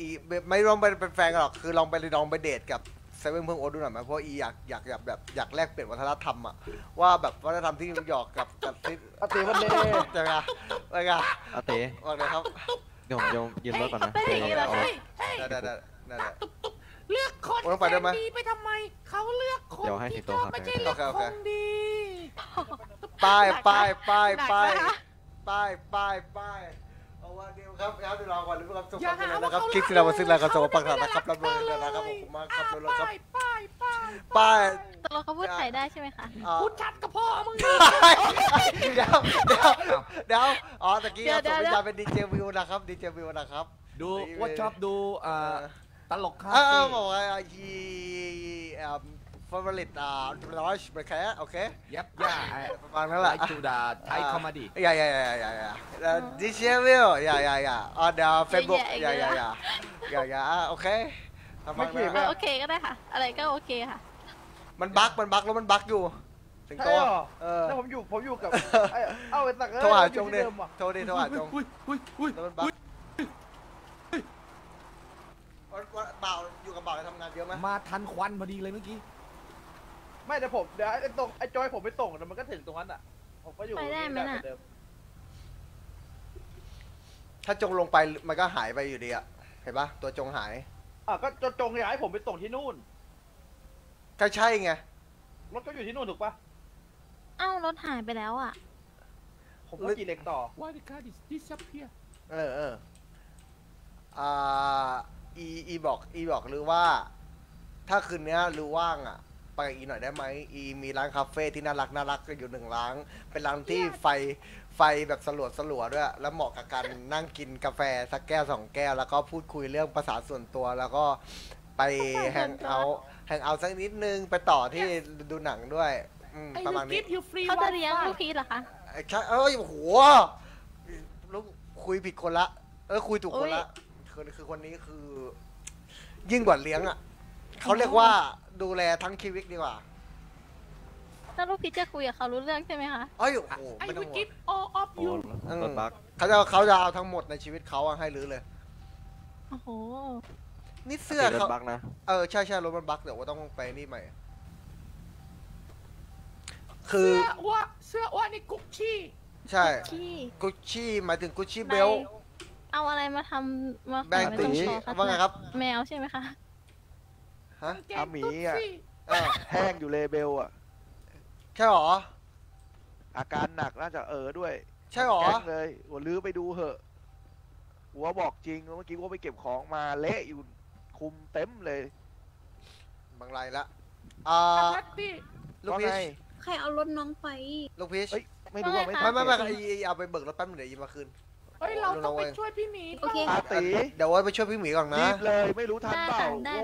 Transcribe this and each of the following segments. อีไม่ลองไปเป็นแฟนหรอกคือลองไปลองไปเดทกับเซเว่นเพิ่งโอดูหน่อยไหมเพราะอีอยากแลกเปลี่ยนวัฒนธรรมอะว่าแบบวัฒนธรรมที่นิวยอร์กกับที่อาเต้วันเดย์เจอกันเจอกันอาเต้วันเดย์ครับยมยืนรถก่อนนะได้เลือกคนแสนดีไปทำไมเขาเลือกคนที่เขาไม่ใช่เลือกคนดีป้ายเอาว่าเดียวครับแล้วรอก่อนหรือครับจบกันแล้วนะครับคลิปที่เรามาซื้อรายการสมบัติกันนะครับรับเงินกันนะครับผมมาขับรถแล้วครับป้ายตกลงเขาพูดไทยได้ใช่ไหมคะพูดชัดกับพ่อมึงเดี๋ยวอ๋อตะกี้เราส่งวิญญาณเป็นดีเจวิวนะครับดีเจวิวนะครับดูว่าชอบดูตลกครับบอกว่ายีฟอร์เรลิตลอชเบรคแคร์โอเคยับย่าประมาณนั้นแหละจูดาไทยคอมดี้อย่าดิเชวิลอย่าอ๋อเดี๋ยวเฟซบุ๊กอย่าโอเคไม่ผิดก็โอเคก็ได้ค่ะอะไรก็โอเคค่ะมันบั๊กแล้วมันบั๊กอยู่ถึงตัวแล้วผมอยู่กับเอ้าไอ้ตักโทรหาจงเลยโทรหาจงแล้วมันบั๊กเบาอยู่กับเบาเลยทำงานเยอะไหมมาทันควันพอดีเลยเมื่อกี้ไม่แต่ผมเดี๋ยวไอ้ตรงไอ้จอยผมไปส่งแต่มันก็ถึงตรงนั้นอ่ะผมก็อยู่ไปได้ไหมน่ะถ้าจงลงไปมันก็หายไปอยู่ดีอ่ะเห็นปะตัวจงหายก็จงอยากให้ผมไปส่งที่นู่นก็ใช่ไงรถก็อยู่ที่นู่นถูกปะเอ้ารถหายไปแล้วอ่ะผมก็จีเล็กต่อว่าดิการดิสซับเพียอีบอกหรือว่าถ้าคืนนี้รู้ว่างอ่ะไปอีหน่อยได้ไหมอีมีร้านคาเฟ่ที่น่ารักก็อยู่หนึ่งร้านเป็นร้านที่ไฟแบบสลัวด้วยแล้วเหมาะกับการนั่งกินกาแฟสักแก้วสองแก้วแล้วก็พูดคุยเรื่องภาษาส่วนตัวแล้วก็ไปแฮงเอาท์สักนิดนึงไปต่อที่ดูหนังด้วยประมาณนี้เขาจะเลี้ยงลูกพีชเหรอคะใช่เอ้ยโหลูกคุยผิดคนละคุยถูกคนละคือคนนี้คือยิ่งกว่าเลี้ยงอ่ะเขาเรียกว่าดูแลทั้งชีวิตดีกว่าถ้าลูกพี่จะคุยกับเขารู้เรื่องใช่ไหมคะอ๋ออยู่ไม่ต้องกิฟต์ออฟยูเขาจะเอาทั้งหมดในชีวิตเขาให้รื้อเลยโอ้โหนี่เสื้อเขาใช่รถมันบั๊กเดี๋ยวว่าต้องไปนี่ใหม่คือเสื้อว่านี่กุชชี่ใช่กุชชี่หมายถึงกุชชี่เบลเอาอะไรมาทำมาแบงตีว่าไงครับแมวใช่ไหมคะฮะอาหมีอ่ะแห้งอยู่เลยเบลอ่ะใช่หรออาการหนักน่าจะด้วยใช่หรอเลยหัวลื้อไปดูเหอะหัวบอกจริงเมื่อกี้ว่าไปเก็บของมาเละอยู่คุมเต็มเลยบางไรละลูกพีชใครเอารถน้องไปลูกพีชไม่เอาไปเบิกรถแป๊บหนึ่งเดี๋ยวยืมมาคืนเราต้องไปช่วยพี่หมีโอเคเดี๋ยวว่าไปช่วยพี่หมีก่อนนะรีบเลยไม่รู้ทันเปล่า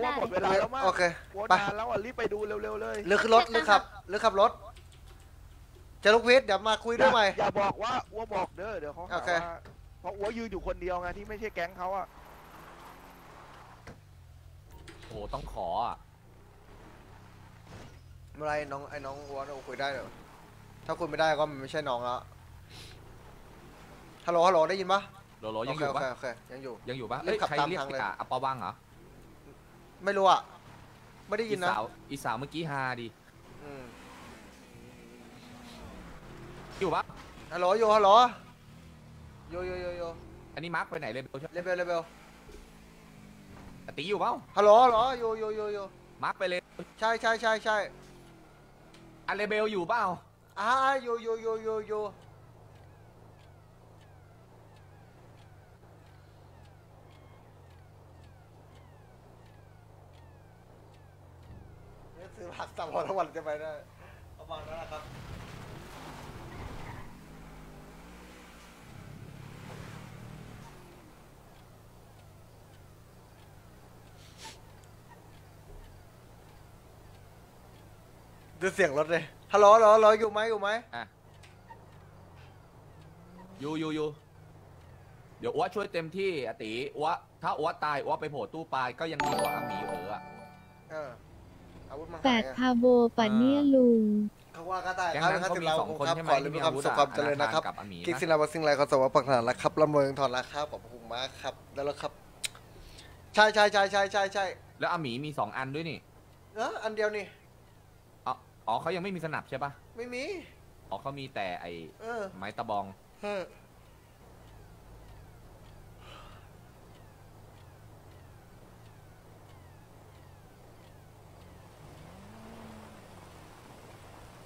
ว่าหมดเวลาแล้วมั้งโอเคไปแล้วรีบไปดูเร็วๆเลยเลือกขึ้นรถเลือกขับรถจะลูกเพชรเดี๋ยวมาคุยด้วยไหมอย่าบอกว่าอ้วบอกเด้อเดี๋ยวเขาเพราะอ้วยืนอยู่คนเดียวไงที่ไม่ใช่แก๊งเขาอ่ะโอ้ต้องขออะไรไอ้น้องอ้วคุยได้เหรอถ้าคุยไม่ได้ก็ไม่ใช่น้องแล้วฮัลโหลได้ยินปะฮัลโหลยังอยู่ปะยังอยู่ปะเอ้ยใครเรียกเลยอัปปะว่างเหรอไม่รู้อะไม่ได้ยินนะอีสาวเมื่อกี้ฮาดิอยู่ปะฮัลโหลโยอันนี้มาร์คไปไหนเลเบลตีอยู่เปล่าฮัลโหลโยมาร์คไปเลยใช่อันเลเบลอยู่เปล่าโยซื้อผักสับปะรดวันจะไปได้ประมาณนั้นนะครับดูเสียงรถเลยฮัลโหลอยู่ไหมอยู่เดี๋ยวอ้วช่วยเต็มที่อติอ้วถ้าอ้วตายอ้วไปโผล่ตู้ปลายก็ยังดีกว่าอาหมีอ่ะแปดคาโบปัดเนี่ยลุงเขาว่าก็ได้ครับถ้าถึงเราคงครับขอเรื่องความสุขความเจริญนะครับคิดสิ่งใดว่าสิ่งไรขอสวัสดิ์ปักหนาละครับลำเมืองถอนละครับขอบคุณมากครับแล้วครับ ใช่ใช่ใช่ใช่ใช่ใช่แล้วอาหมีมี2อันด้วยนี่เอออันเดียวนี่อ๋อเขายังไม่มีสนับใช่ปะไม่มีอ๋อเขามีแต่ไอ้ไม้ตะบอง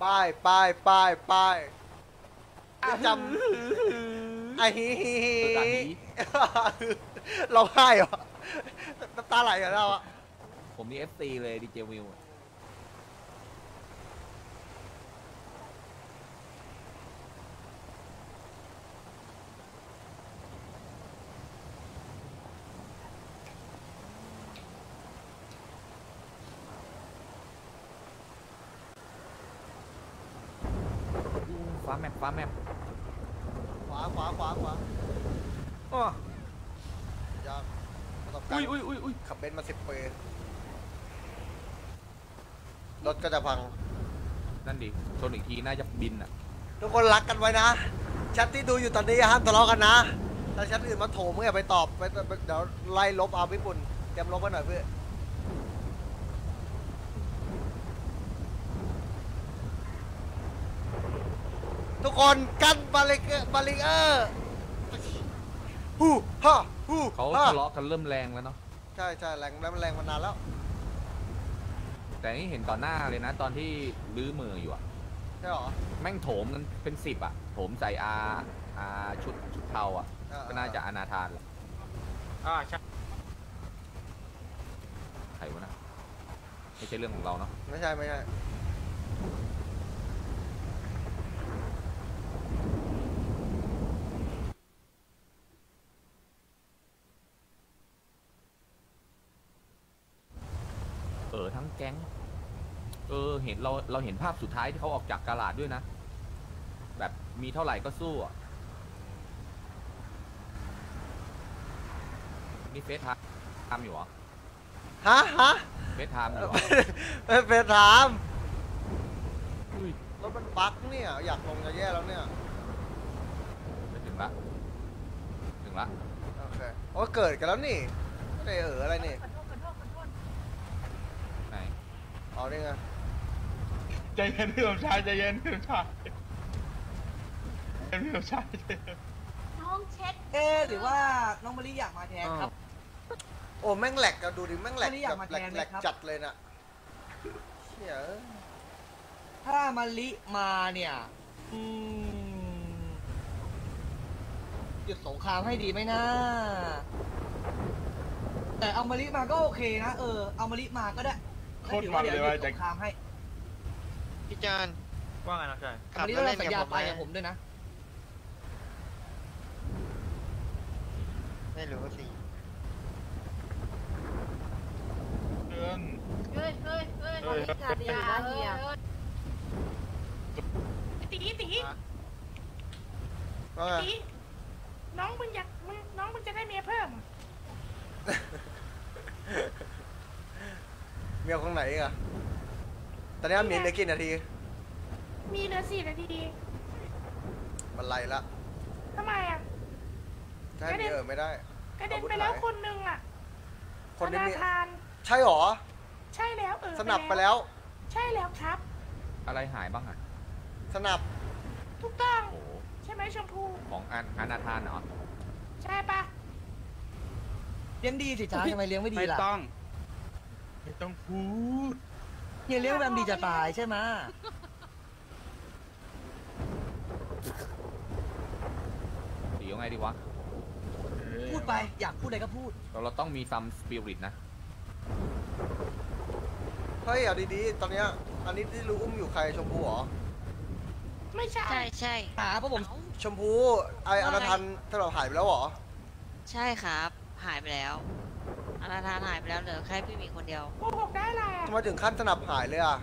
ป้ายป้ายป้ายป้ายจำไอ้เราให้เหรอน้ำตาไหลเหรอเราอ่ะผมนี่ FC เลยดีเจวิวขวาแมปขวาแมปขวาขวาขวาขวาอ๋อยากอุ้ยขับเบนซ์มา10 ปีรถก็จะพังนั่นดิชนอีกทีน่าจะบินอ่ะทุกคนรักกันไว้นะแชทที่ดูอยู่ตอนนี้ห้ามทะเลาะกันนะถ้าแชทอื่นมาโถมก็อย่าไปตอบเดี๋ยวไล่ลบเอาญี่ปุ่นเตรียมลบไว้หน่อยเพื่อทุกคนกันบาริเออร์ฮู้ฮ่าฮู้เขาทะเลาะกันเริ่มแรงแล้วเนาะใช่ใช่แรงแล้วแรงมานานแล้วแต่นี่เห็นต่อหน้าเลยนะตอนที่ลื้อมืออยู่อะใช่หรอแม่งโถมกันเป็น10อะโถมใส่อาชุดเทาอะก็น่าจะอนาถานเลยใช่ใครวะนะไม่ใช่เรื่องของเราเนาะไม่ใช่ทั้งแก๊งเห็นเราเห็นภาพสุดท้ายที่เขาออกจากกาลาดด้วยนะแบบมีเท่าไหร่ก็สู้อ่ะนี่เฟซไทม์ทำอยู่เหรอฮะเฟซไทม์เหรอเฟซไทม์รถมันบั๊กเนี่ยอยากลงจะแย่แล้วเนี่ยไปถึงละโอเคโอ้เกิดกันแล้วนี่ไม่ได้อะไรนี่เอาได้ไงใจเย็นพี่สมชายใจเย็นพี่สมชายน้องเช็คหรือว่าน้องมะลิอยากมาแทนครับโอ้แม่งแหลกดูดิแม่งแหลกจัดเลยนะถ้ามะลิมาเนี่ยหยุดสงครามให้ดีไหมนะแต่เอามะลิมาก็โอเคนะเอามะลิมาก็ได้โคตรมันเลยว่าจะข้ามให้พี่จานว่าไงนะใช่ขับรถเล่นกับผมด้วยนะไม่รู้สิเฮ้ยตีน้องมึงอยากน้องมึงจะได้เมียเพิ่มเมียของไหนอ่ะตอนนี้มีเหลือกี่นาทีมีเหลือ4 นาทีมันไล่ละทำไมอ่ะกระเด็นไม่ได้กระเด็นไปแล้วคนนึงอ่ะคนนึงใช่หรอใช่แล้วสนับไปแล้วใช่แล้วครับอะไรหายบ้างอ่ะสนับถูกต้องใช่ไหมชมพูของอนาธานเหรอใช่ปะเลี้ยงดีสิจ้าทำไมเลี้ยงไม่ดีล่ะไม่ต้องพูดเนี่ยเลี้ยงแวมดีจะตายใช่ไหมตียังไงดีวะพูดไปอยากพูดอะไรก็พูดเราต้องมีซัมสปิริตนะเฮ้ยเอาดีๆตอนเนี้ยอันนี้ที่รู้อุ้มอยู่ใครชมพูหรอไม่ใช่ใช่เพราะผมชมพูไออนาธานถ้าเราหายไปแล้วหรอใช่ครับหายไปแล้วอนาธานหายไปแล้วเหลือแค่พี่มีคนเดียวโกหกได้ไรอ่ะทำไมถึงขั้นสนับหายเลยอ่ะ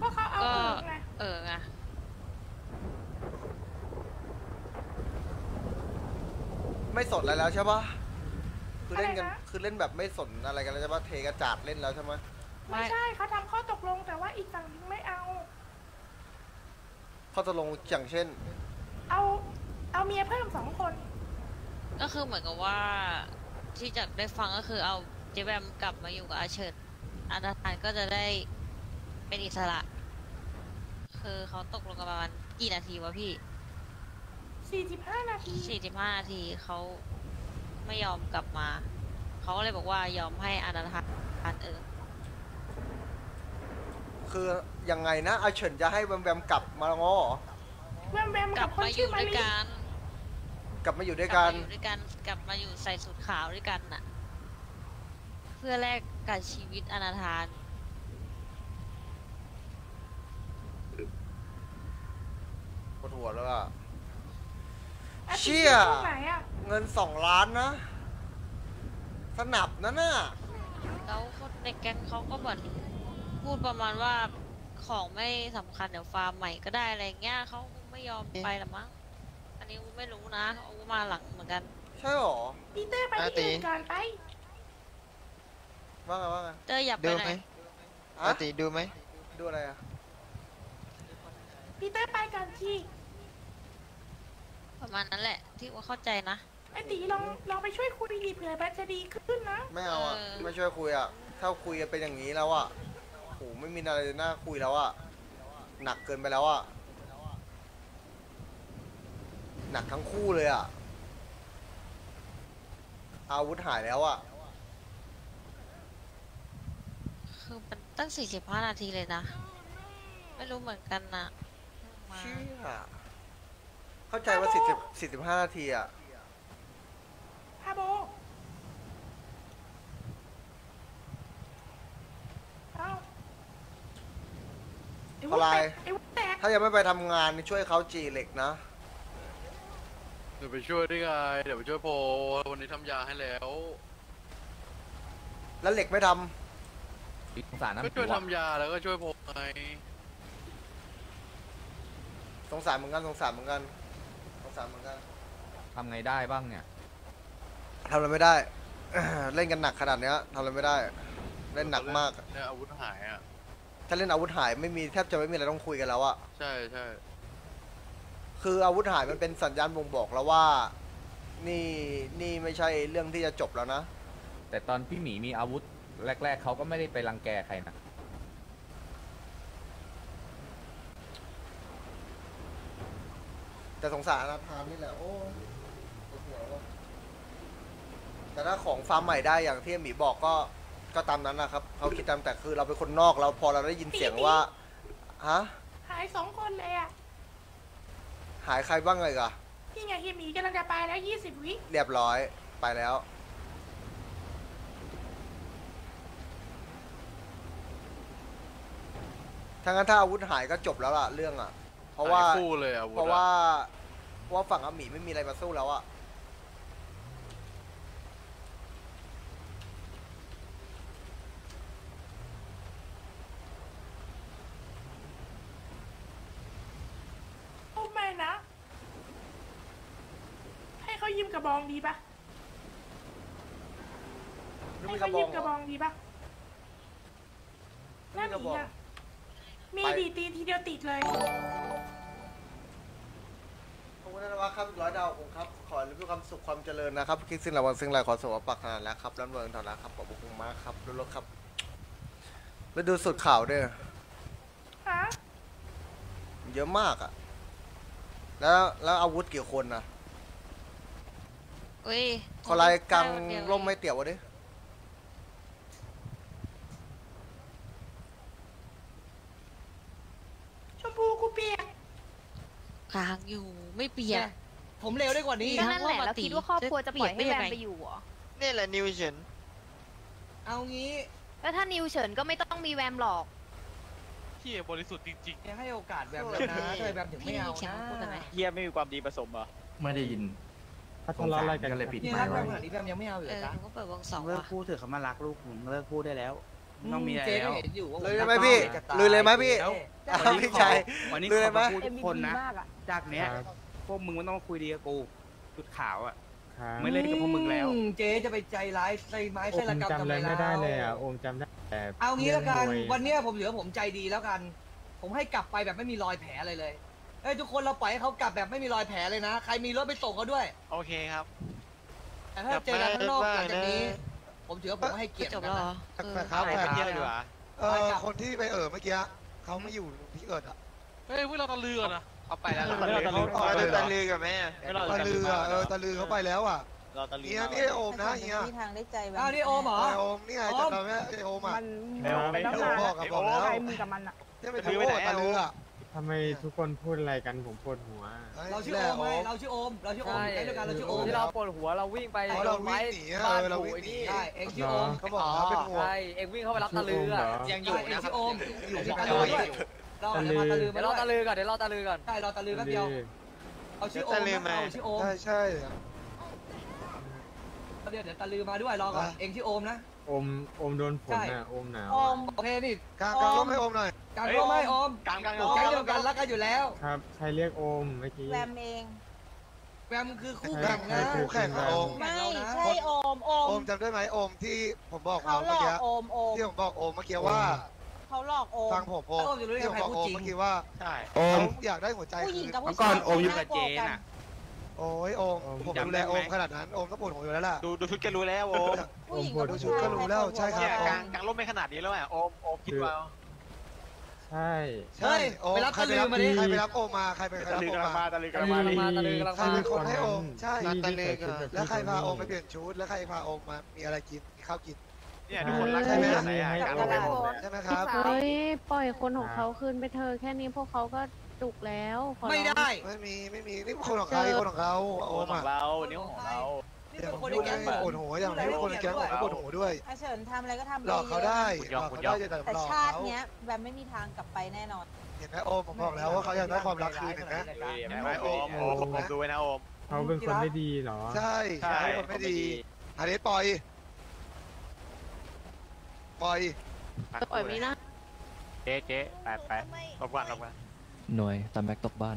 ก็เขาเอาไงไงไม่สนอะไรแล้วใช่ปะคือเล่นกันคือเล่นแบบไม่สนอะไรกันแล้วใช่ปะเทกระจาดเล่นแล้วใช่ไหมไม่ใช่เขาทำข้อตกลงแต่ว่าอีกฝั่งนึงไม่เอาข้อตกลงอย่างเช่นเอาเมียเพิ่ม2 คนก็คือเหมือนกับว่าที่จะได้ฟังก็คือเอา เจ๊แบมกลับมาอยู่กับอาเฉิดอาณาธานก็จะได้เป็นอิสระคือเขาตกลงกันประมาณกี่นาทีวะพี่45 นาที45 นาทีเขาไม่ยอมกลับมาเขาเลยบอกว่ายอมให้อาณาธานคือยังไงนะอาเฉินจะให้แบมแบมกลับมาง้อแบมแบมกลับมาอยู่ด้วยกันกลับมาอยู่ใส่สูทขาวด้วยกันน่ะเพื่อแลกกับชีวิตอนาถานปวดหัวแล้วอะเชี่ยเงิน2 ล้านนะสนับนะน่ะแล้วคนในแก๊งเขาก็เหมือนพูดประมาณว่าของไม่สำคัญเดี๋ยวฟาร์มใหม่ก็ได้อะไรเงี้ยเขาไม่ยอมไปหรอมั้งอันนี้ไม่รู้นะเขามาหลังเหมือนกันใช่หรอตีเต้ไปที่อื่นก่อนไปว่าไงเต้อยากไปไหนตีดูไหมดูอะไรอ่ะตีเต้ไปก่อนที่ประมาณนั้นแหละที่ว่าเข้าใจนะไอตีลองไปช่วยคุยดีเผื่อมันจะดีขึ้นนะไม่เอาอ่ะไม่ช่วยคุยอ่ะถ้าคุยเป็นอย่างนี้แล้วอ่ะโอ้ไม่มีอะไรน่าคุยแล้วอ่ะหนักเกินไปแล้วอ่ะหนักทั้งคู่เลยอ่ะอาวุธหายแล้วอ่ะคือมันตั้ง45 นาทีเลยนะไม่รู้เหมือนกันนะเชื่อเข้าใจว่า45 นาทีอ่ะฮาโบอะไรถ้ายังไม่ไปทำงานช่วยเขาจีเหล็กนะเดี๋ยวไปช่วยได้ไงเดี๋ยวไปช่วยโพวันนี้ทำยาให้แล้วแล้วเหล็กไม่ทำสารก็ช่วยทำยาแล้วก็ช่วยโพไงสงสารเหมือนกันทำไงได้บ้างเนี่ยทำอะไรไม่ได้เล่นกันหนักขนาดเนี้ยทำอะไรไม่ได้เล่นหนักมากเล่นอาวุธหายอ่ะถ้าเล่นอาวุธหายไม่มีแทบจะไม่มีอะไรต้องคุยกันแล้วอ่ะใช่คืออาวุธหายมันเป็นสัญญาณบ่งบอกแล้วว่านี่ไม่ใช่เรื่องที่จะจบแล้วนะแต่ตอนพี่หมีมีอาวุธแรกๆเขาก็ไม่ได้ไปรังแกใครนะแต่สงสารอาณาธานนี่แหละโอ้แต่ถ้าของฟาร์มใหม่ได้อย่างที่หมีบอกก็ตามนั้นนะครับเขาคิดตามแต่คือเราเป็นคนนอกเราพอเราได้ยินเสียงว่าฮะหาย2 คนเลยอะหายใครบ้างเลยกะพี่ไงเฮียหมีกำลังจะไปแล้ว20 วิเรียบร้อยไปแล้วถ้าอาวุธหายก็จบแล้วล่ะเรื่องอ่ะเพราะว่าฝั่งอาหมีไม่มีอะไรมาสู้แล้วอ่ะเขายิ้มกระบองดีปะให้เขายิ้มกระบองดีปะน่าดีอ่ะมีดีตีทีเดียวติดเลยขอบคุณนะครับครับ100 ดาวของครับขอรับความสุขความเจริญนะครับคิดซึ่งระวังซึ่งไรขอสวมปักขนาดแล้วครับร้านเมืองถอดแล้วครับขอบคุณมากครับรถรถครับแล้วดูสดข่าวด้วยเยอะมากอ่ะแล้วอาวุธกี่คนนะขอลายกลางร่มไม่เตี่ยววะดิชมพูกูเปียกกลางอยู่ไม่เปียกผมเร็วได้กว่านี้นั่นแหละแล้วคิดว่าครอบครัวจะปล่อยให้แบมไปอยู่หรอนี่แหละนิวเฉินเอางี้แล้วถ้านิวเฉินก็ไม่ต้องมีแวมหรอกพี่บริสุทธิ์จริงๆให้โอกาสแวมนะทำไมแวมถึงไม่เอานะเฮียไม่มีความดีผสมเหรอไม่ได้ยินถ้าทะเลาะอะไรกันเลยปิดไม้ไว้นี่แบมยังไม่เอาเลยจ้ะก็เปิดวงสองเลิกพูดเถอะเขามารักลูกผมเลิกพูดได้แล้วต้องมีอะไรแล้วเลยไหมพี่เลยเลยไหมพี่พี่ชายวันนี้ขอพูดทุกคนนะจากเนี้ยพวกมึงมันต้องคุยดีกับกูชุดขาวอ่ะไม่เล่นกับพวกมึงแล้วเจ๊จะไปใจร้ายใส่ไม้ใส่ระกำทำอะไรไม่ได้เลยอ่ะองค์จำได้แต่เอางี้แล้วกันวันนี้ผมเหลือผมใจดีแล้วกันผมให้กลับไปแบบไม่มีรอยแผลอะไรเลยเฮ้ยทุกคนเราปล่อยให้เขากลับแบบไม่มีรอยแผลเลยนะใครมีรถไปส่งเขาด้วยโอเคครับแต่ถ้าเจอกันข้างนอกหลังจากนี้ผ ผมถือว่าผมให้เกียรติกันนะครับไปเที่ยวดีกว่าคนที่ไปเมื่อกี้เขาไม่อยู่พี่เอิร์ดอ่ะเฮ้ยพวกเราตะลือนะเอาไปแล้วตะลือกับแม่ตะลือตะลือเขาไปแล้วอ่ะนี่นะนี่โอมนะนี่นะนี่โอมเหรอโอมนี่ไงจัดเราแม่โอมอ่ะโอมบอกกับผมแล้วนี่เป็นถือว่าตะลืออ่ะทำไมทุกคนพูดอะไรกันผมปวดหัวเราชื่อโอมไงเราชื่อโอมเราชื่อโอมใช่ด้วยกันเราชื่อโอมที่เราปวดหัวเราวิ่งไปเราวิ่งหนีเราวิ่งหนีใช่เอ็งชื่อโอมเขาบอกว่าเป็นหัวใช่เอ็งวิ่งเข้าไปรับตะลือยังอยู่นะชื่อโอมอยู่ที่ตะลือด้วยเราตะลือเดี๋ยวเราตะลือก่อนเดี๋ยวเราตะลือก่อนใช่เราตะลือแป๊บเดียวเอาชื่อโอมเอาชื่อโอมใช่ใช่เดี๋ยวตะลือมาด้วยรอก่อนเอ็งชื่อโอมนะโอมโดนฝนนะโอมหนาวโอมโอเคนี่กางร่มให้โอมหน่อยกางร่มให้โอมกางเดียวกันรักกันอยู่แล้วครับใครเรียกโอมเมื่อกี้แวมเองแวมคือคู่แข่งนะคู่แข่งกับโอมไม่ใช่โอมจำได้ไหมโอมที่ผมบอกเขาเมื่อกี้ที่ผมบอกโอมเมื่อกี้ว่าเขาหลอกโอมฟังผมที่ผมบอกโอมเมื่อกี้ว่าโอมอยากได้หัวใจผู้หญิงกับผู้ชายโอมอยู่กับเจนอะโอ้ยโอมผมดูแลโอมขนาดนั้นโอมก็ปวดหัวอยู่แล้วล่ะดูชุดก็รู้แล้วโอมดูชุดก็รู้แล้วใช่ครับกางร่มไม่ขนาดนี้แล้วอ่ะโอมคิดว่าใช่ใช่ไปรับตะลือมาดิใครไปรับโอมมาใครไปรับโอมมาตะลือกำลังมาใครเป็นคนให้โอมใช่ตะลือแล้วใครพาโอมไปเปลี่ยนชุดแล้วใครพาโอมมามีอะไรกินมีข้าวกินเนี่ยทุกคนรักใช่ไหมใช่ไหมครับเฮ้ยปล่อยคนของเขาขึ้นไปเธอแค่นี้พวกเขาก็ถูกแล้วไม่ได้ไม่มีนี่คนของใครคนของเขาโอมของเรานี่ของเรานี่เป็นคนในแก๊งปวดหัวอย่างนี้คนในแก๊งปวดหัวด้วยเฉินทำอะไรก็ทำหลอกเขาได้แต่ชาติเนี้ยแบบไม่มีทางกลับไปแน่นอนเห็นไหมโอมผมบอกแล้วว่าเขาอยากได้ความรักคืนนะเห็นไหมโอมดูไว้นะโอมเขาเป็นคนไม่ดีหรอใช่คนไม่ดีอันนี้ปล่อยมีนะเจ๊ไปรบกวนหน่วยตามแม็กตกบ้าน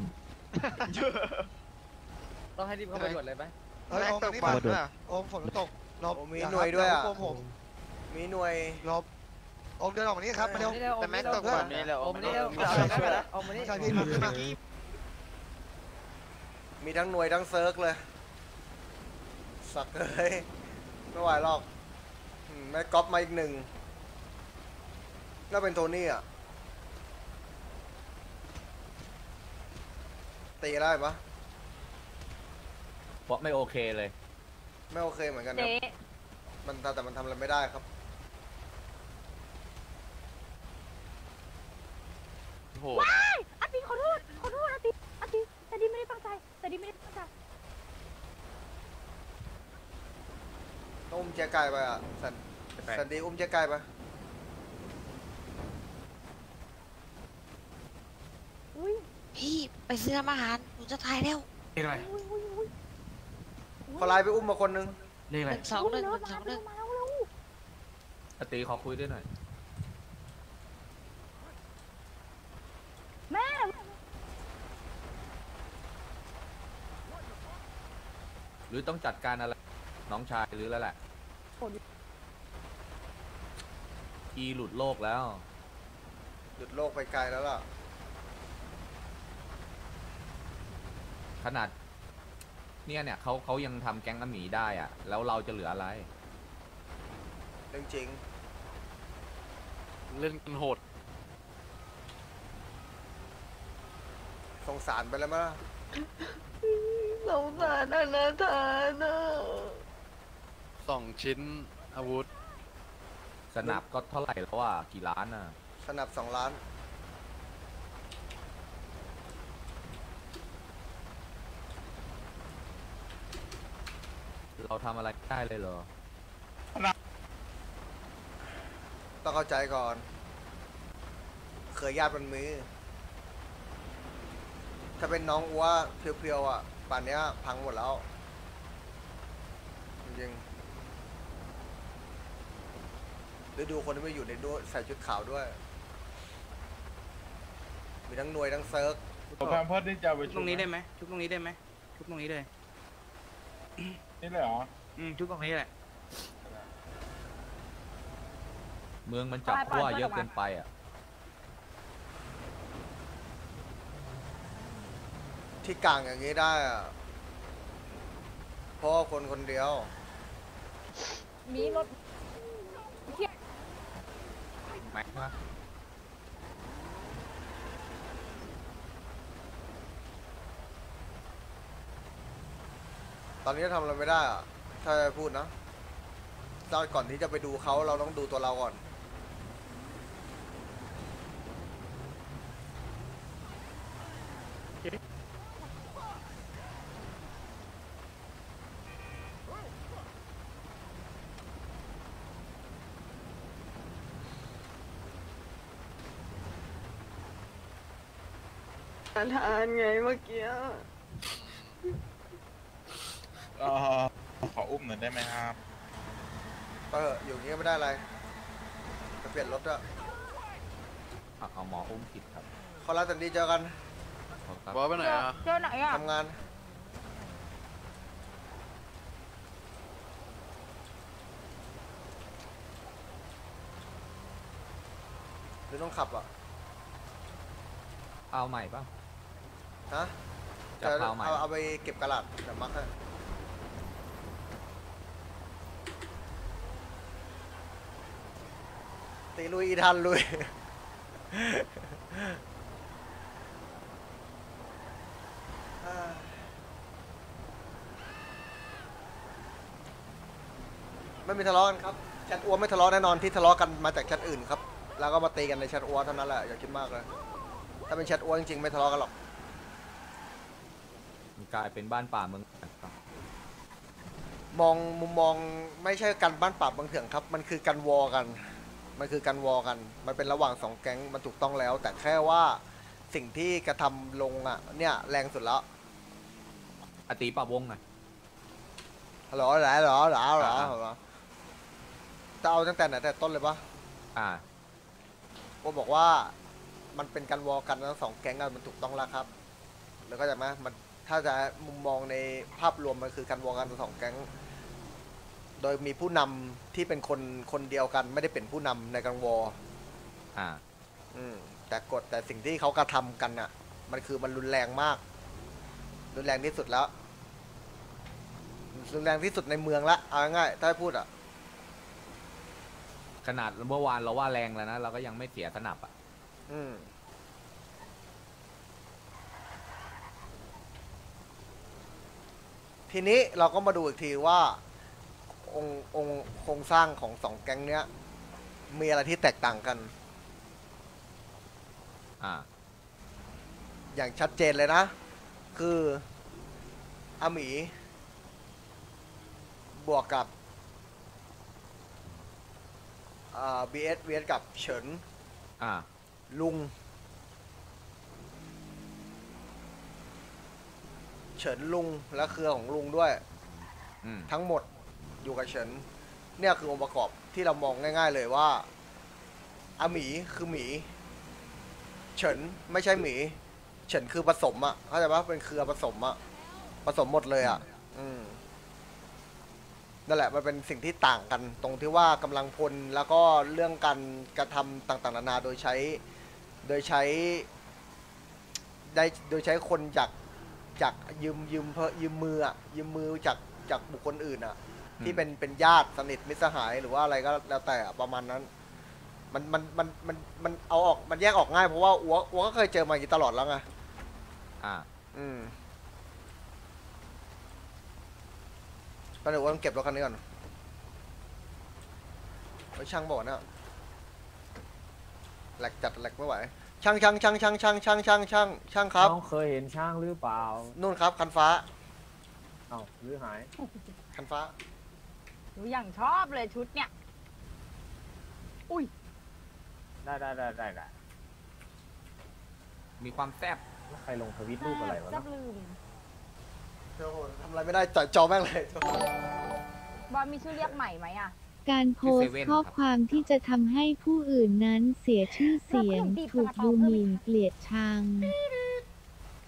ต้องให้รีบเข้าไปด่วนเลยไหมแม็กตกบ้านนะโอมฝนตกลบมีหน่วยด้วยอ่ะมีหน่วยลบโอมเดินออกมานี่ครับมาเร็วแต่แม็กตกบ้านนี่แหละโอมนี่แล้วโอมนี่ใช่พี่มาขึ้นมามีทั้งหน่วยทั้งเซิร์กเลยสักเลยไม่ไหวหรอกแม็กก๊อปมาอีกหนึ่งน่าเป็นโทนี่อ่ะตีได้ปะเพราะไม่โอเคเลยไม่โอเคเหมือนกันครับมันแต่มันทำอะไรไม่ได้ครับว้ายอาตีขอโทษอาตีแต่ดิไม่ได้ตั้งใจต้องอุ้มเจ๊ไก่ไปอ่ะสันดีอุ้มเจ๊ไก่ไปอุ้ยพี่ไปซื้อน้ำอาหารหนูจะถ่ายแล้วนี่อะไรขอไลน์ไปอุ้มมาคนนึงนี่อะไร1-2-1อติขอคุยด้วยหน่อยแม่หรือต้องจัดการอะไรน้องชายหรือแล้วแหละอีหลุดโลกแล้วหลุดโลกไปไกลแล้วล่ะขนาดเนี่ยเขายังทำแก๊งน้ำหมีได้อะแล้วเราจะเหลืออะไรจริงเล่นกันโหดสงสารไปแล้วมั้ยสงสารอนาถานะ2 ชิ้นอาวุธสนับก็เท่าไหร่แล้วอ่ะกี่ล้านอ่ะสนับ2 ล้านเราทำอะไรได้เลยเหรอต้องเข้าใจก่อนเคยญาติมันมือถ้าเป็นน้องอัวเพียวๆอ่ะป่านนี้พังหมดแล้วจริงหรือดูคนที่ไม่อยู่ในด้วยใส่ชุดขาวด้วยมีทั้งหน่วยทั้งเซิร์กผมพามเพิร์ดที่จะไปชุดตรงนี้ได้ไหมชุดตรงนี้ได้ไหมชุดตรงนี้เลยนี่เลยเหรอชุดตรงนี้แหละเมืองมันจับขั้วเยอะเกินไปอ่ะที่กลางอย่างนี้ได้อ่ะเพราะคนคนเดียวมีรถ ไหมใช่ปะตอนนี้ทำอะไรไม่ได้อะถ้าจะพูดนะตอนก่อนที่จะไปดูเขาเราต้องดูตัวเราก่อนทานไงเมื่อกี้ขออุ้มหน่อยได้ไหมครับเอออยู่นี้ไม่ได้อะไรจะเปลี่ยนรถอะเอาหมออุ้มผิดครับขอลาตันดีเจอกันบอสไปไหนอะเจอไหนอะทำงานหรือต้องขับอะเอาใหม่ป่ะฮะจะเอาไปเก็บกระดาษเดี๋ยวมักให้ตีลุยอีทันลุยไม่มีทะเลาะกันครับแชทอัวไม่ทะเลาะแน่นอนที่ทะเลาะกันมาจากแชทอื่นครับแล้วก็มาตีกันในแชทอัวเท่านั้นแหละอย่าคิดมากเลยถ้าเป็นแชทอัวจริงๆไม่ทะเลาะกันหรอกกลายเป็นบ้านป่าเมืองมองมุมมองไม่ใช่กันบ้านป่าเมืองเถื่อนครับมันคือกันวอกันมันคือการวอกันมันเป็นระหว่างสองแก๊งมันถูกต้องแล้วแต่แค่ว่าสิ่งที่กระทำลงอ่ะเนี่ยแรงสุดแล้วอตีปะวงหน่อยหรอหรอหรอหรอหรอหรอจะเอาตั้งแต่ไหนแต่ต้นเลยปะผมบอกว่ามันเป็นการวอกันทั้งสองแก๊งมันถูกต้องแล้วครับแล้วก็จะไหมมันถ้าจะมุมมองในภาพรวมมันคือการวอกันทั้งสองแก๊งโดยมีผู้นำที่เป็นคนเดียวกันไม่ได้เป็นผู้นำในการวอร์แต่กฎแต่สิ่งที่เขากระทำกันน่ะมันคือมันรุนแรงมากรุนแรงที่สุดแล้วรุนแรงที่สุดในเมืองละเอาง่ายๆถ้าพูดอ่ะขนาดเมื่อวานเราว่าแรงแล้วนะเราก็ยังไม่เสียสนับอ่ะทีนี้เราก็มาดูอีกทีว่าองค์โครงสร้างของสองแก๊งเนี้ยมีอะไรที่แตกต่างกันอย่างชัดเจนเลยนะคืออาหมีบวกกับBSVSกับเฉินลุงเฉินลุงและเครือของลุงด้วยทั้งหมดอยู่กับเฉินเนี่ยคือองค์ประกอบที่เรามองง่ายๆเลยว่าอาหมีคือหมีเฉินไม่ใช่หมีเฉินคือผสมอ่ะเข้าใจปะเป็นเครือผสมอ่ะผสมหมดเลยอ่ะนั่นแหละมันเป็นสิ่งที่ต่างกันตรงที่ว่ากำลังพลแล้วก็เรื่องการกระทำต่างๆนานาโดยใช้คนจากยืมมือจากบุคคลอื่นอ่ะที่เป็นญาติสนิทมิตรสหายหรือว่าอะไรก็แล้วแต่ประมาณนั้นมันเอาออกมันแยกออกง่ายเพราะว่าอัวก็เคยเจอมาอยู่ตลอดแล้วไงก็เดี๋ยวอัวต้องเก็บรถคันนี้ก่อนไอ้ช่างบอกนะแหลกจัดแหลกไม่ไหวช่างครับน้องเคยเห็นช่างหรือเปล่านู่นครับคันฟ้าอ้าวหรือหายคันฟ้าหนูอย่างชอบเลยชุดเนี่ยอุ้ยได้มีความแซ่บแล้วใครลงทวิตรูปอะไรวะนะเจ้าโหทำอะไรไม่ได้จ่อยจอแม่งเลยบอลมีชื่อเรียกใหม่ไหมอ่ะการโพสข้อความที่จะทำให้ผู้อื่นนั้นเสียชื่อเสียงถูกดูหมิ่นเกลียดชัง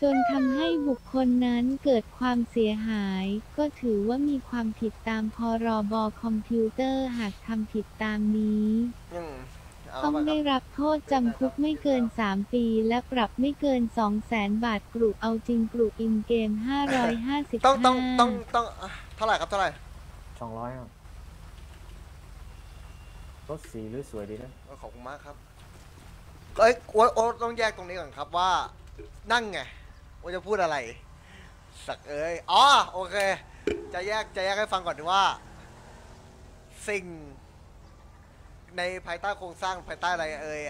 จนทำให้บุคคลนั้นเกิดความเสียหายก็ถือว่ามีความผิดตามพ.ร.บ.คอมพิวเตอร์หากทำผิดตามนี้ต้องได้รับโทษจำคุกไม่เกิน3ปีและปรับไม่เกิน 200,000 บาทกรุเอาจริงกรุอินเกม555ต้องเท่าไหร่ครับเท่าไหร่200 รถสีสวยดีนะขอบคุณมากครับเอ้ยโอ๊ตต้องแยกตรงนี้ก่อนครับว่านั่งไงโอ๊ตจะพูดอะไรสักเอ้ยอ๋อโอเคจะแยกให้ฟังก่อนดีว่าสิ่งในภายใต้โครงสร้างภายใต้อะไรเอ่ย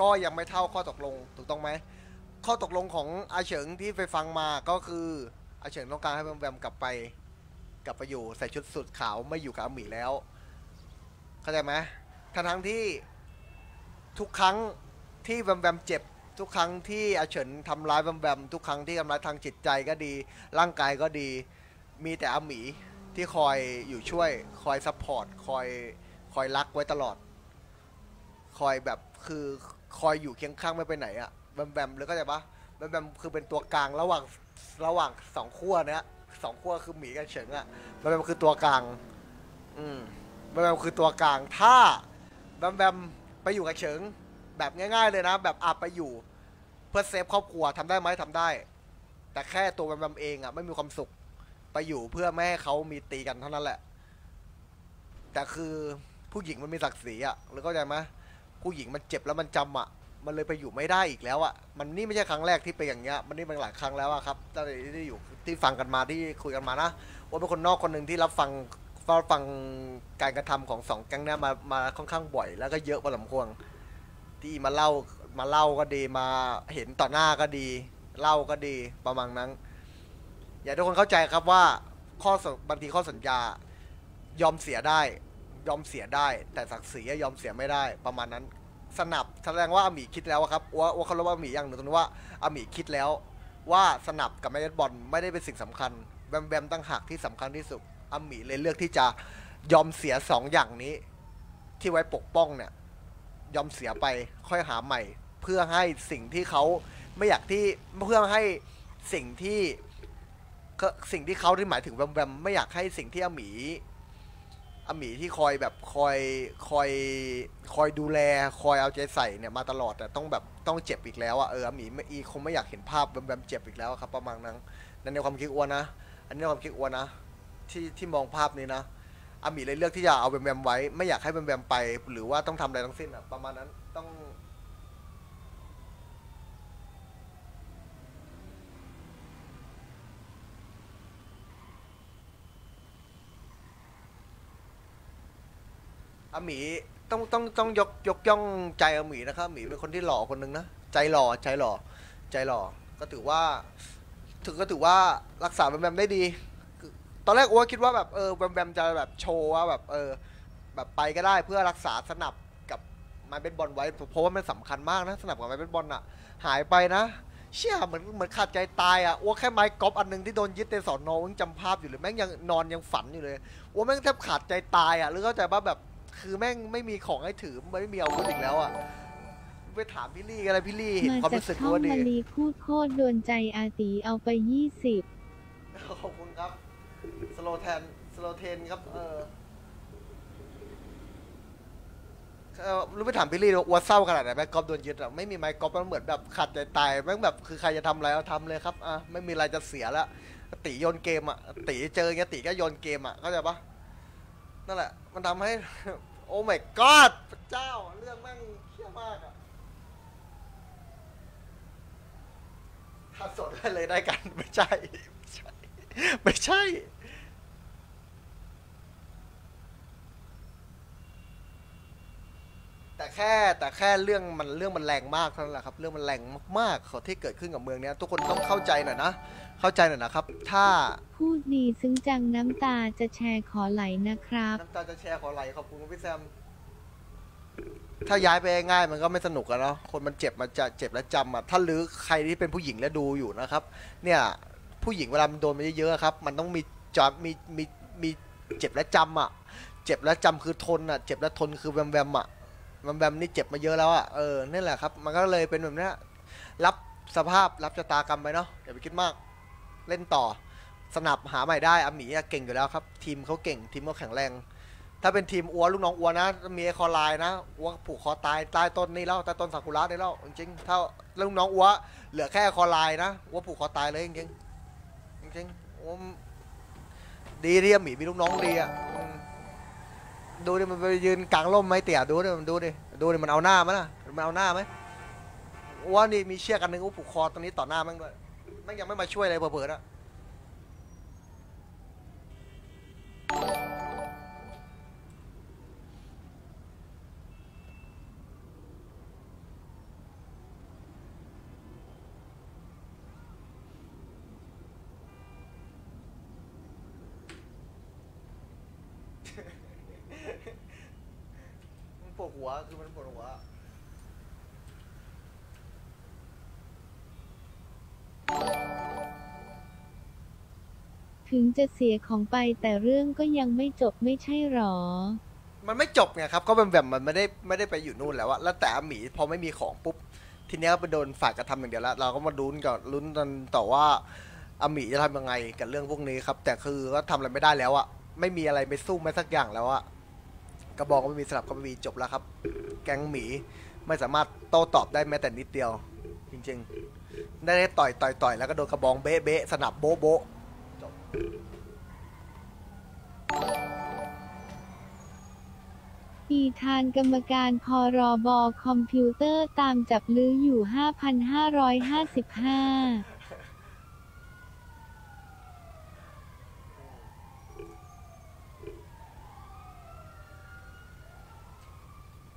ก็ยังไม่เท่าข้อตกลงถูกต้องไหมข้อตกลงของอาเฉิงที่ไปฟังมาก็คืออาเฉิงต้องการให้แบมกลับไปอยู่ใส่ชุดสุดขาวไม่อยู่กับอาหมีแล้วเข้าใจไหมทั้งที่ทุกครั้งที่แบมเจ็บทุกครั้งที่อาเฉินทำร้ายแบมทุกครั้งที่ทำร้ายทางจิตใจก็ดีร่างกายก็ดีมีแต่อาหมีที่คอยอยู่ช่วยคอยซัพพอร์ตคอยรักไว้ตลอดคอยแบบคือคอยอยู่เคียงข้างไม่ไปไหนอะแบมเลยเข้าใจปะแบมคือเป็นตัวกลางระหว่างสองขั้วนะสองขั้วคือหมีกับเฉิงอะแบมคือตัวกลางแบมคือตัวกลางถ้าแบมไปอยู่กับเฉิงแบบง่ายๆเลยนะแบบอาบไปอยู่เพื่อเซฟครอบครัวทำได้ไหมทำได้แต่แค่ตัวแบมเองอะไม่มีความสุขไปอยู่เพื่อไม่ให้เขามีตีกันเท่านั้นแหละแต่คือผู้หญิงมันมีศักดิ์ศรีอะหรือเข้าใจไหมผู้หญิงมันเจ็บแล้วมันจำอะมันเลยไปอยู่ไม่ได้อีกแล้วอะมันนี่ไม่ใช่ครั้งแรกที่ไปอย่างเงี้ยมันนี่เป็นหลายครั้งแล้วอะครับที่อยู่ที่ฟังกันมาที่คุยกันมานะว่าเป็นคนนอกคนหนึ่งที่รับฟังการกระทำของสองแก๊งนี้มาค่อนข้างบ่อยแล้วก็เยอะพอสมควรที่มาเล่าก็ดีมาเห็นต่อหน้าก็ดีเล่าก็ดีประมาณนั้นอยากทุกคนเข้าใจครับว่าข้อสัญญายอมเสียได้แต่ศักดิ์ศรียอมเสียไม่ได้ประมาณนั้นสนับแสดงว่าอาหมีคิดแล้วครับว่าเขาเรียกว่าอาหมีอย่างหนึ่งตรงนี้ว่าอาหมีคิดแล้วว่าสนับกับแมนเชสเตอร์บอลไม่ได้เป็นสิ่งสำคัญแบมตั้งหักที่สำคัญที่สุดอาหมีเลยเลือกที่จะยอมเสีย2อย่างนี้ที่ไว้ปกป้องเนี่ยยอมเสียไปค่อยหาใหม่เพื่อให้สิ่งที่เขาไม่อยากที่เพื่อให้สิ่งที่เขาที่หมายถึงแบมไม่อยากให้สิ่งที่อาหมีที่คอยแบบคอยดูแลคอยเอาใจใส่เนี่ยมาตลอดแต่ต้องเจ็บอีกแล้วอะอาหมีคงไม่อยากเห็นภาพแบมเจ็บอีกแล้วครับประมาณนั้นในความคิดอ้วนนะอันนี้ความคิดอ้วนนะที่มองภาพนี้นะอาหมีเลยเลือกที่จะเอาแบมไว้ไม่อยากให้แบมไปหรือว่าต้องทำอะไรทั้งสิ้นอะประมาณนั้นต้องอาหมีต้องยกย่องใจอาหมีนะครับหมีเป็นคนที่หล่อคนหนึ่งนะใจหล่อก็ถือว่ารักษาแบมได้ดีตอนแรกอ้วนคิดว่าแบบแบมจะแบบโชว์ว่าแบบแบบไปก็ได้เพื่อรักษาสนับกับไมเบสบอลไว้เพราะว่ามันสำคัญมากนะสนับกับไมเบสบอลอะหายไปนะเชี่ยเหมือนขาดใจตายอ่ะอ้วนแค่ไม้กอล์ฟอันนึงที่โดนยึดในสอนอยังจำภาพอยู่เลยแม่งยังนอนยังฝันอยู่เลยอ้วนแม่งแทบขาดใจตายอ่ะหรือเข้าใจว่าแบบคือแม่งไม่มีของให้ถือไม่มีอาวุธอีกแล้วอ่ะไปถามพี่ลี่อะไรพี่ลี่เห็นความรู้สึกว่าดีมาจากช่องมาลีพูดโคตรโดนใจอาตีเอาไป20ขอบคุณครับสโลเทนครับรู้ไปถามพี่ลี่ว่าเศร้าขนาดไหนแม่ก๊อฟโดนยึดอ่ะไม่มีไม้ก๊อฟมันเหมือนแบบขาดใจตายแม่งแบบคือใครจะทำอะไรเอาทำเลยครับอ่ะไม่มีอะไรจะเสียละตีโยนเกมอ่ะตีเจอเงี้ยตีก็โยนเกมอ่ะเข้าใจปะนั่นแหละมันทำให้โอ้ my god พระเจ้าเรื่องแม่งเขี้ยมากอะถ้าสดได้เลยได้กันไม่ใช่แต่แค่เรื่องมันแรงมากเท่านั้นแหละครับเรื่องมันแรงมากๆที่เกิดขึ้นกับเมืองเนี้ยทุกคนต้องเข้าใจหน่อยนะเข้าใจหน่อยนะครับถ้าพูดดีซึ้งจังน้ำตาจะแชร์ขอไหลนะครับน้ำตาจะแชร์ขอไหลขอบคุณพี่แซมถ้าย้ายไปง่ายมันก็ไม่สนุกแล้วเนาะคนมันเจ็บมันจะเจ็บและจำอ่ะถ้าหรือใครที่เป็นผู้หญิงและดูอยู่นะครับเนี่ยผู้หญิงเวลามันโดนมันเยอะๆครับมันต้องมีจำมีเจ็บและจำอ่ะเจ็บและจำคือทนอ่ะเจ็บและทนคือแวมอ่ะแวมนี่เจ็บมาเยอะแล้วอ่ะนี่แหละครับมันก็เลยเป็นแบบนี้รับสภาพรับชะตากรรมไปเนาะอย่าไปคิดมากเล่นต่อสนับหาใหม่ได้อาหมีเก่งอยู่แล้วครับทีมเขาเก่งทีมเขาแข็งแรงถ้าเป็นทีมอัวลูกน้องอัวนะมีคอไลน์นะอัวผูกคอตายใต้ต้นนี่แล้วใต้ต้นซากุระนี่แล้วจริงๆถ้าลูกน้องอัวเหลือแค่คอไลน์นะอัวผูกคอตายเลยจริงๆดีที่อาหมีมีลูกน้องดีอ่ะ ดูดิมันไปยืนกลางร่มไหมเตี่ยดูดิมันดูดิมันเอาหน้ามั้ยล่ะมันเอาหน้าไหมว่านี่มีเชือกอันนึงผูกคอตรงนี้ต่อหน้ามั้งด้วยมันยังไม่มาช่วยอะไรเผลอๆนะมันปวดหัวคือมันปวดหัวถึงจะเสียของไปแต่เรื่องก็ยังไม่จบไม่ใช่หรอมันไม่จบไงครับก็เป็นแบบมันไม่ได้ไปอยู่นู่นแล้วอะแล้วแต่หมีพอไม่มีของปุ๊บทีนี้ก็ไปโดนฝ่ายกระทำอย่างเดียวแล้วเราก็มาลุ้นก่อนลุ้นกันต่อว่าหมีจะทำยังไงกับเรื่องพวกนี้ครับแต่คือก็ทำอะไรไม่ได้แล้วอะไม่มีอะไรไปสู้ไม่สักอย่างแล้วอะกระบอกก็ไม่มีสลับก็ไม่มีจบแล้วครับแก๊งหมีไม่สามารถโต้ตอบได้แม้แต่นิดเดียวจริงๆได้ต่อยแล้วก็โดนกระบองเบ๊ะเบ๊ะสนับโบ๊ะโบ๊ะจบอีธานกรรมการพรบคอมพิวเตอร์ตามจับลืออยู่ 5,555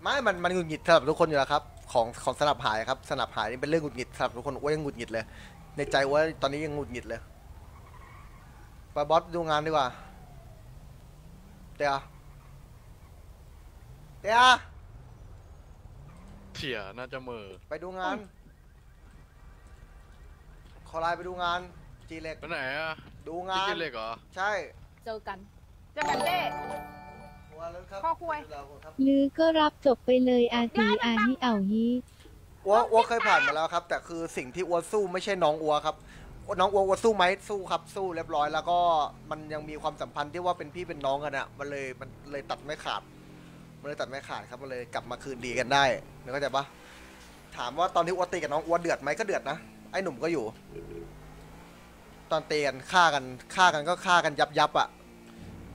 ไม่มันหงุดหงิดสำหรับทุกคนอยู่แล้วครับของสนับหายครับสนับหายนี่เป็นเรื่องหงุดหงิดสำหรับทุกคนโอ้ยยังหงุดหงิดเลยในใจว่าตอนนี้ยังหงุดหงิดเลยไปบอสดูงานดีกว่าเดี๋ยวเสียน่าจะมือไปดูงานขอไลน์ไปดูงานจีเล็กไปไหนอะดูงานจีเล็กเหรอใช่เจอกันเด้ข้อคุยลือก็รับจบไปเลยอาตีอาฮิเอาฮีอัวเคยผ่านมาแล้วครับแต่คือสิ่งที่อัวสู้ไม่ใช่น้องอัวครับน้องอัวสู้ไหมสู้ครับสู้เรียบร้อยแล้วก็มันยังมีความสัมพันธ์ที่ว่าเป็นพี่เป็นน้องกันอ่ะมันเลยตัดไม่ขาดครับมันเลยกลับมาคืนดีกันได้เข้าใจปะถามว่าตอนที่อัวตีกับน้องอัวเดือดไหมก็เดือดนะไอ้หนุ่มก็อยู่ตอนเตียนฆ่ากันก็ฆ่ากันยับอ่ะ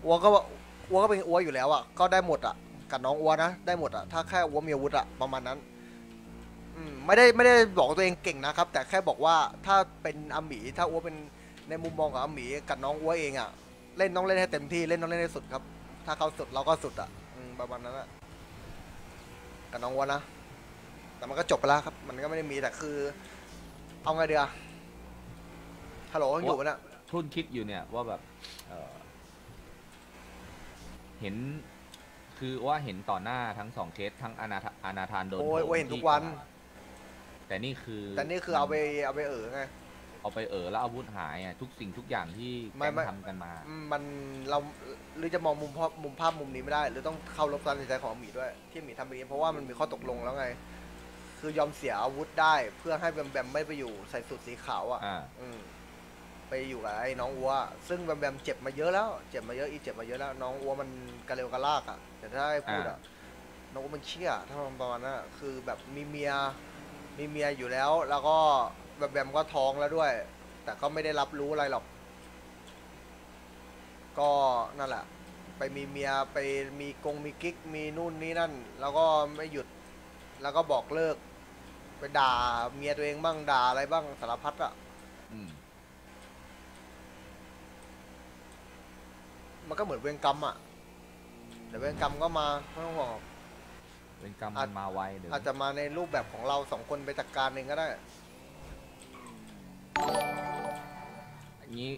อัวก็เป็นอัวอยู่แล้วอ่ะก็ได้หมดอ่ะกับน้องอัวนะได้หมดอ่ะถ้าแค่อัวมีอาวุธอ่ะประมาณนั้นไม่ได้บอกตัวเองเก่งนะครับแต่แค่บอกว่าถ้าเป็นอหมีถ้าอัวเป็นในมุมมองของอหมีกับน้องอัวเองอ่ะเล่นต้องเล่นให้เต็มที่เล่นต้องเล่นให้สุดครับถ้าเขาสุดเราก็สุดอ่ะประมาณนั้นอ่ะกับน้องอัวนะแต่มันก็จบไปแล้วครับมันก็ไม่ได้มีแต่คือเอาไงเดียวฮัลโหลอยู่นะทุ่นคิดอยู่เนี่ยว่าแบบเห็นคือว่าเห็นต่อหน้าทั้ง2เคสทั้งอนาธานโดนโอ้ยเห็นทุกวันแต่นี่คือเอาไปเอ๋อไงเอาไปเอ๋อแล้วอาวุธหายอ่ะทุกสิ่งทุกอย่างที่ทำกันมามันเราหรือจะมองมุมภาพมุมนี้ไม่ได้หรือต้องเข้ารบกวนใจของหมีด้วยที่หมีทำแบบนี้เพราะว่ามันมีข้อตกลงแล้วไงคือยอมเสียอาวุธได้เพื่อให้แบมไม่ไปอยู่ใส่สูทสีขาวอ่ะไปอยู่กับไอ้น้องอัวซึ่งแบมเจ็บมาเยอะแล้วอีเจ็บมาเยอะแล้วน้องอัวมันกระเร็วกระลากอ่ะแต่ถ้าให้พูดอ่ะน้องอัวมันเชี่ยถ้าประมาณนั้นคือแบบมีเมียอยู่แล้วแล้วก็แบมก็ท้องแล้วด้วยแต่ก็ไม่ได้รับรู้อะไรหรอกก็นั่นแหละไปมีเมียไปมีกิ๊กมีนู่นนี่นั่นแล้วก็ไม่หยุดแล้วก็บอกเลิกไปด่าเมียตัวเองบ้างด่าอะไรบ้างสารพัดอ่ะมันก็เหมือนเวรกรรมอ่ะแต่เวรกรรมก็มาไม่ต้องห่วงเวรกรรมมันมาไวเดี๋ยวอาจจะมาในรูปแบบของเราสองคนไปจัดการเองก็ได้อันนี้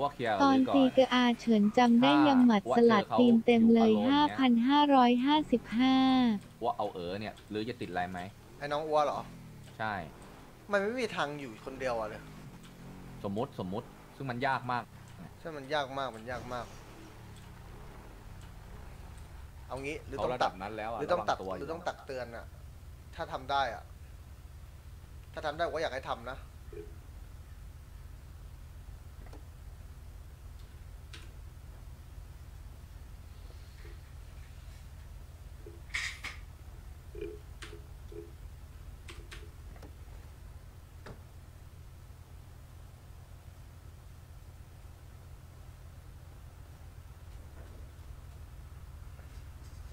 ว่าเคลียร์ตอนตีกับอาเฉินจำได้ยังหมัดสลัดตีนเต็มเลย 5,555 ว่าเอาเอ๋อเนี่ยหรือจะติดอะไรไหมไอ้น้องอัวเหรอใช่มันไม่มีทางอยู่คนเดียวเลยสมมติซึ่งมันยากมากใช่มันยากมากเอางี้หรือต้องตัดนั้นแล้วหรือต้องตัดหรือต้องตักเตือนอ่ะถ้าทำได้อ่ะถ้าทำได้ก็อยากให้ทำนะ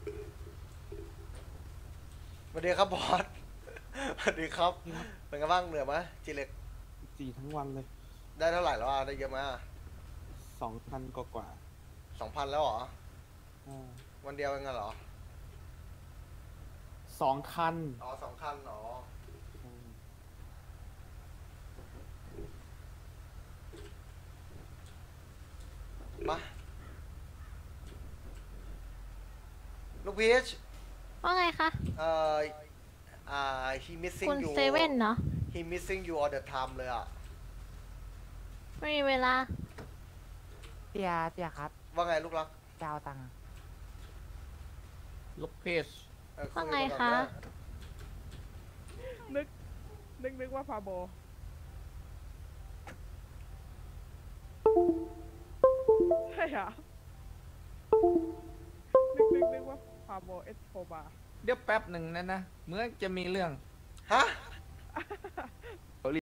สวัสดีครับบอสสวัสดีครับเป็นไงบ้างเหนื่อยไหมจีเล็กจีทั้งวันเลยได้เท่าไหร่แล้วอ่ะได้เยอะไหม2,000กว่า2,000แล้วเหรอวันเดียวเองเหรอ2 คันอ๋อ2 คันอ๋อมาลูกพีชว่าไงคะhe missing you คุณเซเว่นเนาะ he missing you all the time เลยอ่ะไม่มีเวลาเตียครับว่าไงลูกรักเจ้าตังลูกพีชว่าไงคะนึกว่าพาโบใช่หรอนึกว่าพาโบเอสโคบาเดี๋ยวแป๊บหนึ่งนะเมื่อจะมีเรื่องฮะ